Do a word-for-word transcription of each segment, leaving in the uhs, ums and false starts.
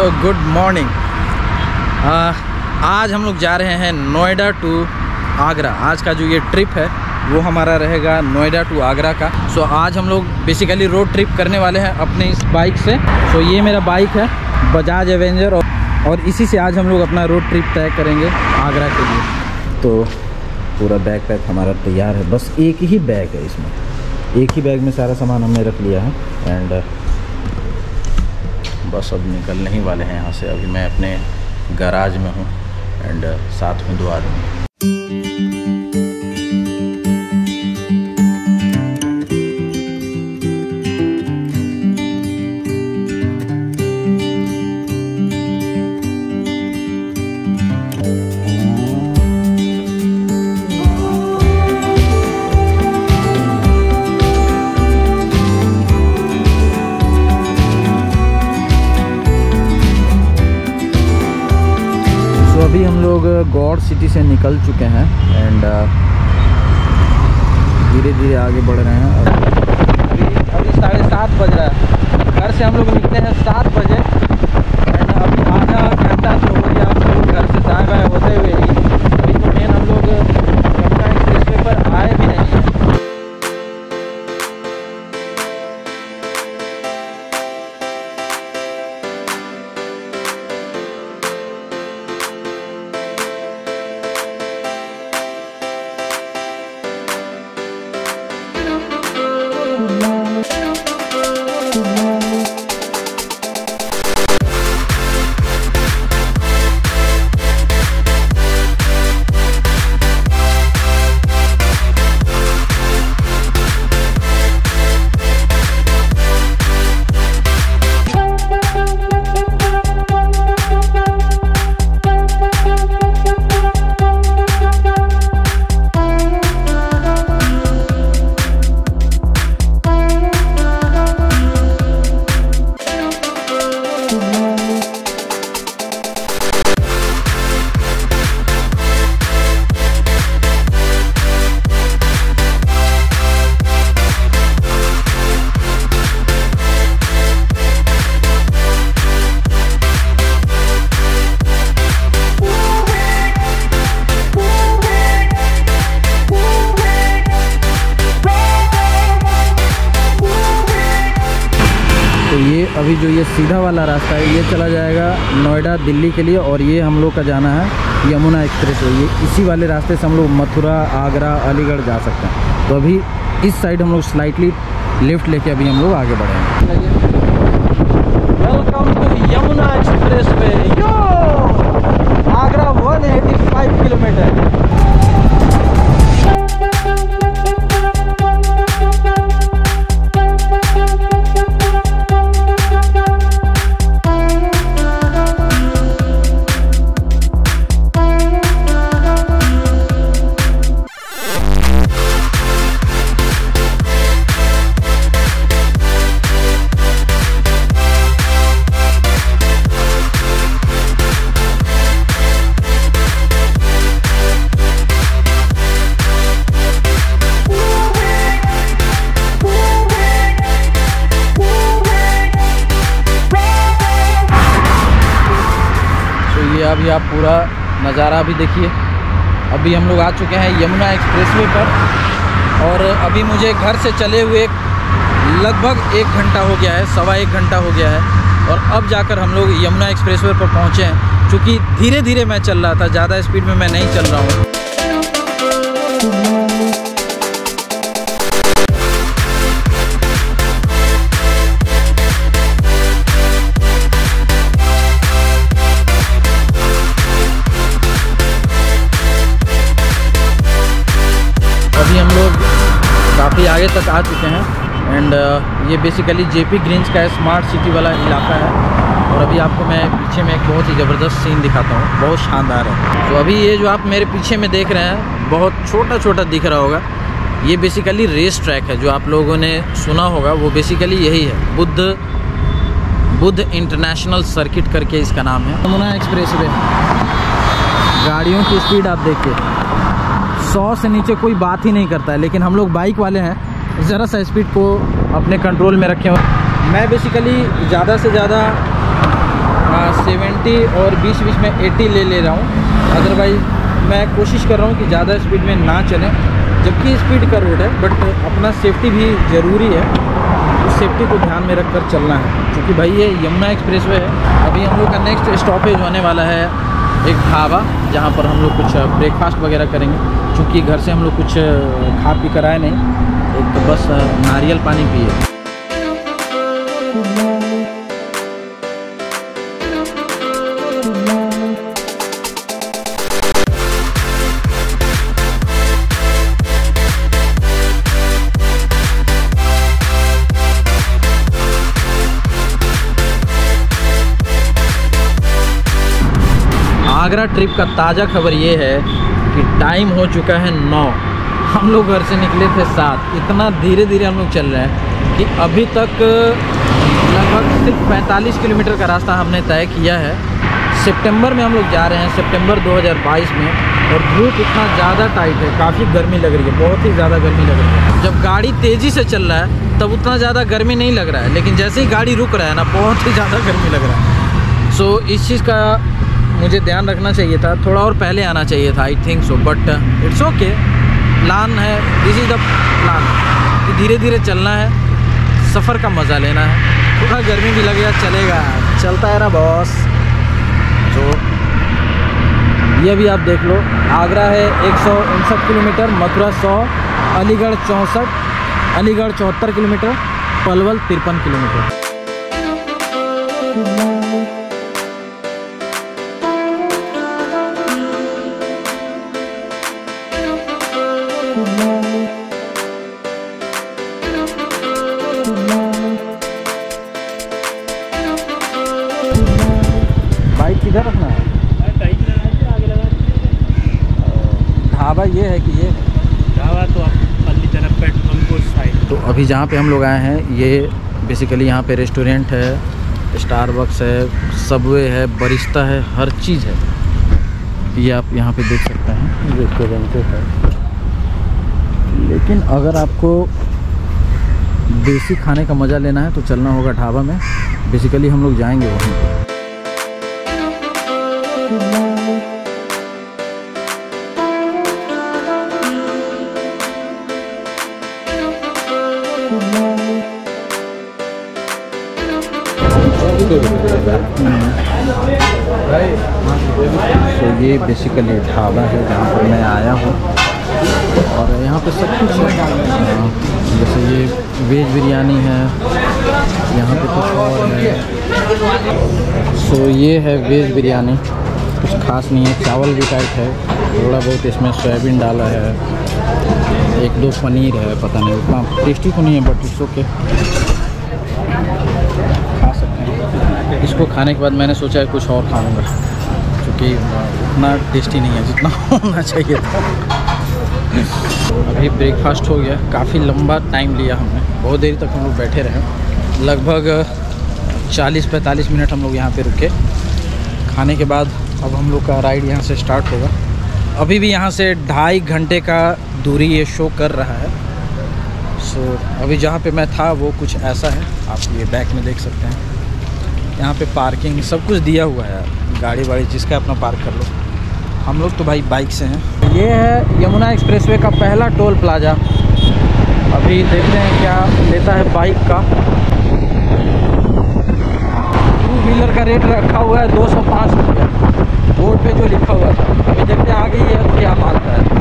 So good morning. आज हम लोग जा रहे हैं नोएडा टू आगरा। आज का जो ये ट्रिप है वो हमारा रहेगा नोएडा टू आगरा का। सो so, आज हम लोग बेसिकली रोड ट्रिप करने वाले हैं अपने इस बाइक से। सो so, ये मेरा बाइक है बजाज एवेंजर और, और इसी से आज हम लोग अपना रोड ट्रिप तय करेंगे आगरा के लिए। तो पूरा बैग पैक हमारा तैयार है, बस एक ही बैग है, इसमें एक ही बैग में सारा सामान हमने रख लिया है एंड बस अब निकलने ही वाले हैं यहाँ से। अभी मैं अपने गैराज में हूँ एंड साथ में दो आदमी। अभी हम लोग गौर सिटी से निकल चुके हैं एंड धीरे धीरे आगे बढ़ रहे हैं। अभी अभी साढ़े सात बज रहा है, घर से हम लोग निकले हैं सात बजे एंड अभी आधा घंटा तो हो गया हम लोग घर से दाएँ बाएँ होते हुए ही। अभी तो मेन हम लोग यमुना एक्सप्रेसवे पर आए भी नहीं। अभी जो ये सीधा वाला रास्ता है ये चला जाएगा नोएडा दिल्ली के लिए और ये हम लोग का जाना है यमुना एक्सप्रेसवे। ये इसी वाले रास्ते से हम लोग मथुरा, आगरा, अलीगढ़ जा सकते हैं। तो अभी इस साइड हम लोग स्लाइटली लेफ्ट लेके अभी हम लोग आगे बढ़ेंगे। Welcome to Yamuna expressway. यो आगरा एक सौ पचासी किलोमीटर। अभी आप पूरा नज़ारा भी देखिए। अभी हम लोग आ चुके हैं यमुना एक्सप्रेसवे पर और अभी मुझे घर से चले हुए लगभग एक घंटा हो गया है, सवा एक घंटा हो गया है और अब जाकर हम लोग यमुना एक्सप्रेसवे पर पहुँचे हैं। चूँकि धीरे धीरे मैं चल रहा था, ज़्यादा स्पीड में मैं नहीं चल रहा हूँ। काफ़ी आगे तक आ चुके हैं एंड ये बेसिकली जेपी ग्रीन का स्मार्ट सिटी वाला इलाका है और अभी आपको मैं पीछे में एक बहुत ही ज़बरदस्त सीन दिखाता हूँ, बहुत शानदार है। तो अभी ये जो आप मेरे पीछे में देख रहे हैं बहुत छोटा छोटा दिख रहा होगा, ये बेसिकली रेस ट्रैक है। जो आप लोगों ने सुना होगा वो बेसिकली यही है, बुद्ध बुद्ध इंटरनेशनल सर्किट करके इसका नाम है। यमुना एक्सप्रेसवे, गाड़ियों की स्पीड आप देखिए, सौ से नीचे कोई बात ही नहीं करता है, लेकिन हम लोग बाइक वाले हैं, ज़रा सा स्पीड को अपने कंट्रोल में रखें। मैं बेसिकली ज़्यादा से ज़्यादा सेवेंटी और बीच बीच में एटी ले ले रहा हूँ। अदरवाइज़ मैं कोशिश कर रहा हूँ कि ज़्यादा स्पीड में ना चलें, जबकि स्पीड का रोड है, बट अपना सेफ्टी भी ज़रूरी है, उस सेफ्टी को ध्यान में रखकर चलना है। क्योंकि भाई ये यमुना एक्सप्रेसवे है। अभी हम लोग का नेक्स्ट स्टॉपेज होने वाला है एक ढाबा, जहाँ पर हम लोग कुछ ब्रेकफास्ट वगैरह करेंगे। क्योंकि घर से हम लोग कुछ खा पी कर आए नहीं, एक तो बस नारियल पानी पिए। आगरा ट्रिप का ताज़ा खबर ये है कि टाइम हो चुका है नौ, हम लोग घर से निकले थे सात। इतना धीरे धीरे हम लोग चल रहे हैं कि अभी तक लगभग सिर्फ पैंतालीस किलोमीटर का रास्ता हमने तय किया है। सितंबर में हम लोग जा रहे हैं, सितंबर दो हज़ार बाईस में, और धूप इतना ज़्यादा टाइट है, काफ़ी गर्मी लग रही है, बहुत ही ज़्यादा गर्मी लग रही है। जब गाड़ी तेज़ी से चल रहा है तब उतना ज़्यादा गर्मी नहीं लग रहा है, लेकिन जैसे ही गाड़ी रुक रहा है ना, बहुत ही ज़्यादा गर्मी लग रहा है। सो इस चीज़ का मुझे ध्यान रखना चाहिए था, थोड़ा और पहले आना चाहिए था, I think so, but it's okay. Plan है, दिस इज़ द प्लान कि धीरे धीरे चलना है, सफ़र का मज़ा लेना है। थोड़ा गर्मी भी लगेगा, चलेगा, चलता है ना बॉस। तो ये भी आप देख लो, आगरा है एक सौ उनसठ किलोमीटर, मथुरा सौ, अलीगढ़ चौंसठ, अलीगढ़ चौहत्तर किलोमीटर, पलवल तिरपन किलोमीटर। किधर रखना है? ढाबा ये है कि ये ढाबा तो पेट्रोल साइड। तो अभी जहाँ पे हम लोग आए हैं, ये बेसिकली यहाँ पे रेस्टोरेंट है, स्टारबक्स है, सबवे है, बरिस्ता है, हर चीज़ है। ये आप यहाँ पे देख सकते हैं, रेस्टोरेंट है। लेकिन अगर आपको देसी खाने का मज़ा लेना है तो चलना होगा ढाबा में। बेसिकली हम लोग जाएंगे वहीं। तो ये बेसिकली ढाबा है जहाँ पर मैं आया हूँ, और यहाँ पे सब कुछ है। जैसे ये वेज बिरयानी है, यहाँ पे कुछ और है। सो ये है वेज बिरयानी, कुछ खास नहीं है। चावल भी टाइट है, थोड़ा बहुत इसमें सोयाबीन डाला है, एक दो पनीर है, पता नहीं उतना टेस्टी तो नहीं है, बट इट्स ओके, खा सकते हैं। इसको खाने के बाद मैंने सोचा है कुछ और खाऊंगा, क्योंकि उतना टेस्टी नहीं है जितना होना चाहिए था। अभी ब्रेकफास्ट हो गया, काफ़ी लंबा टाइम लिया हमने, बहुत देर तक हम लोग बैठे रहे, लगभग चालीस पैंतालीस मिनट हम लोग यहाँ पे रुके। खाने के बाद अब हम लोग का राइड यहाँ से स्टार्ट होगा। अभी भी यहाँ से ढाई घंटे का दूरी ये शो कर रहा है। सो so, अभी जहाँ पे मैं था वो कुछ ऐसा है, आप ये बैक में देख सकते हैं। यहाँ पे पार्किंग सब कुछ दिया हुआ है, गाड़ी वाड़ी जिसका अपना पार्क कर लो। हम लोग तो भाई बाइक से हैं। ये है यमुना एक्सप्रेसवे का पहला टोल प्लाजा। अभी देखते हैं क्या लेता है बाइक का। टू व्हीलर का रेट रखा हुआ है दो सौ पाँच रुपया, बोर्ड पर जो लिखा हुआ था। अभी देखते हैं आगे ये क्या मानता है।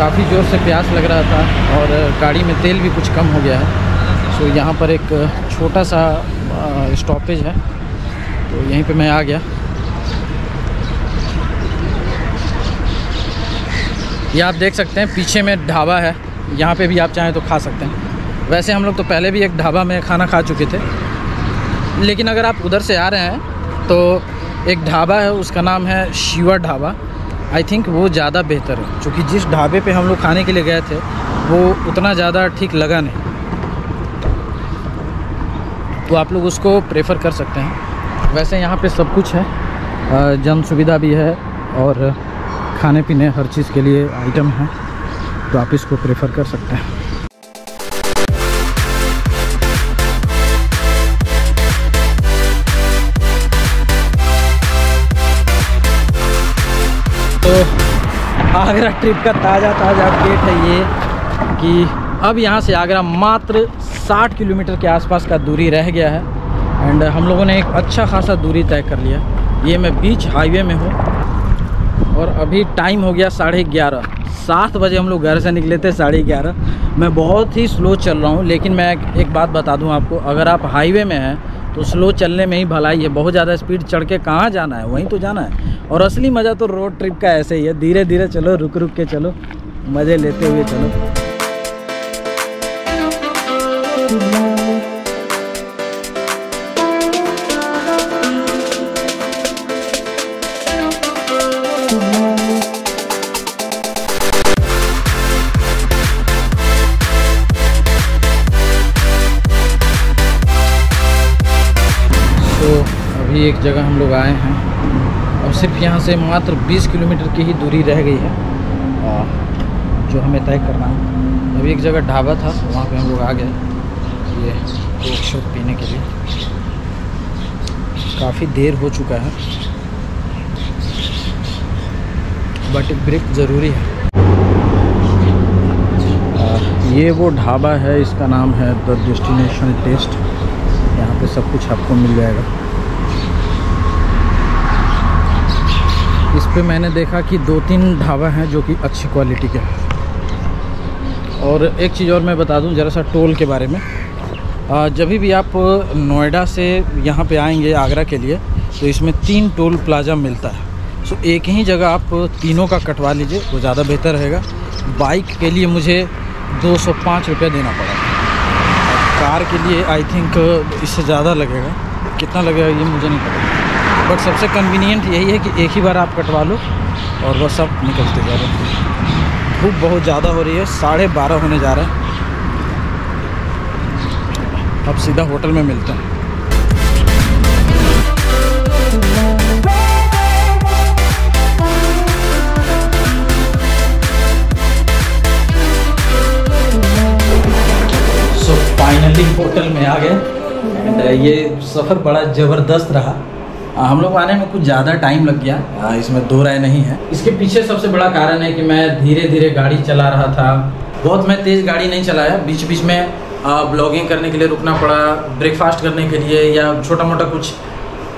काफ़ी ज़ोर से प्यास लग रहा था, और गाड़ी में तेल भी कुछ कम हो गया है। सो यहाँ पर एक छोटा सा स्टॉपेज है, तो यहीं पे मैं आ गया। ये आप देख सकते हैं पीछे में ढाबा है, यहाँ पे भी आप चाहें तो खा सकते हैं। वैसे हम लोग तो पहले भी एक ढाबा में खाना खा चुके थे, लेकिन अगर आप उधर से आ रहे हैं तो एक ढाबा है, उसका नाम है शिवा ढाबा। आई थिंक वो ज़्यादा बेहतर है, क्योंकि जिस ढाबे पे हम लोग खाने के लिए गए थे वो उतना ज़्यादा ठीक लगा नहीं। तो आप लोग उसको प्रेफर कर सकते हैं। वैसे यहाँ पे सब कुछ है, जन सुविधा भी है और खाने पीने हर चीज़ के लिए आइटम है, तो आप इसको प्रेफर कर सकते हैं। आगरा ट्रिप का ताज़ा ताज़ा अपडेट है ये कि अब यहाँ से आगरा मात्र साठ किलोमीटर के आसपास का दूरी रह गया है एंड हम लोगों ने एक अच्छा खासा दूरी तय कर लिया। ये मैं बीच हाईवे में हूँ और अभी टाइम हो गया साढ़े ग्यारह। सात बजे हम लोग घर से निकले थे साढ़े ग्यारह। मैं बहुत ही स्लो चल रहा हूँ, लेकिन मैं एक बात बता दूँ आपको, अगर आप हाईवे में हैं तो स्लो चलने में ही भलाई है। बहुत ज़्यादा स्पीड चढ़ के कहाँ जाना है, वहीं तो जाना है। और असली मज़ा तो रोड ट्रिप का ऐसे ही है, धीरे धीरे चलो, रुक रुक के चलो, मज़े लेते हुए चलो। अभी एक जगह हम लोग आए हैं और सिर्फ यहाँ से मात्र बीस किलोमीटर की ही दूरी रह गई है जो हमें तय करना है। अभी एक जगह ढाबा था, वहाँ पे हम लोग आ गए ये कोक शोक पीने के लिए। काफ़ी देर हो चुका है बट ब्रेक ज़रूरी है। ये वो ढाबा है, इसका नाम है द डेस्टिनेशन टेस्ट। यहाँ पे सब कुछ आपको मिल जाएगा। इस पे मैंने देखा कि दो तीन ढाबा हैं जो कि अच्छी क्वालिटी के हैं। और एक चीज़ और मैं बता दूं ज़रा सा टोल के बारे में, जब भी आप नोएडा से यहाँ पे आएंगे आगरा के लिए तो इसमें तीन टोल प्लाजा मिलता है, सो एक ही जगह आप तीनों का कटवा लीजिए, वो ज़्यादा बेहतर रहेगा। बाइक के लिए मुझे दो सौ पाँच रुपया देना पड़ा, कार के लिए आई थिंक इससे ज़्यादा लगेगा, कितना लगेगा ये मुझे नहीं पता, बट सबसे कन्वीनियंट यही है कि एक ही बार आप कटवा लो और वह सब निकलते जा रहे हैं। धूप बहुत ज़्यादा हो रही है, साढ़े बारह होने जा रहा है। अब सीधा होटल में मिलते हैं। सो फाइनली होटल में आ गए। ये सफ़र बड़ा ज़बरदस्त रहा, हम लोग आने में कुछ ज़्यादा टाइम लग गया, आ, इसमें दो राय नहीं है। इसके पीछे सबसे बड़ा कारण है कि मैं धीरे धीरे गाड़ी चला रहा था, बहुत मैं तेज़ गाड़ी नहीं चलाया। बीच बीच में ब्लॉगिंग करने के लिए रुकना पड़ा, ब्रेकफास्ट करने के लिए या छोटा मोटा कुछ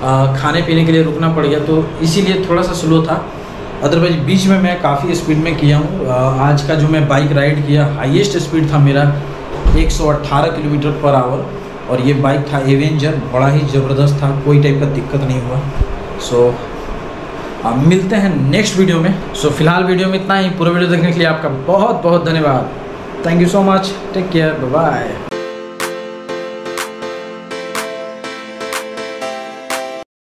आ, खाने पीने के लिए रुकना पड़ गया, तो इसीलिए थोड़ा सा स्लो था। अदरवाइज बीच में मैं काफ़ी स्पीड में किया हूँ। आज का जो मैं बाइक राइड किया, हाईएस्ट स्पीड था मेरा एक सौ अट्ठारह किलोमीटर पर आवर, और ये बाइक था एवेंजर, बड़ा ही ज़बरदस्त था, कोई टाइप का दिक्कत नहीं हुआ। सो so, आप मिलते हैं नेक्स्ट वीडियो में। सो so, फिलहाल वीडियो में इतना ही। पूरा वीडियो देखने के लिए आपका बहुत बहुत धन्यवाद। Thank you so much, take care, bye bye.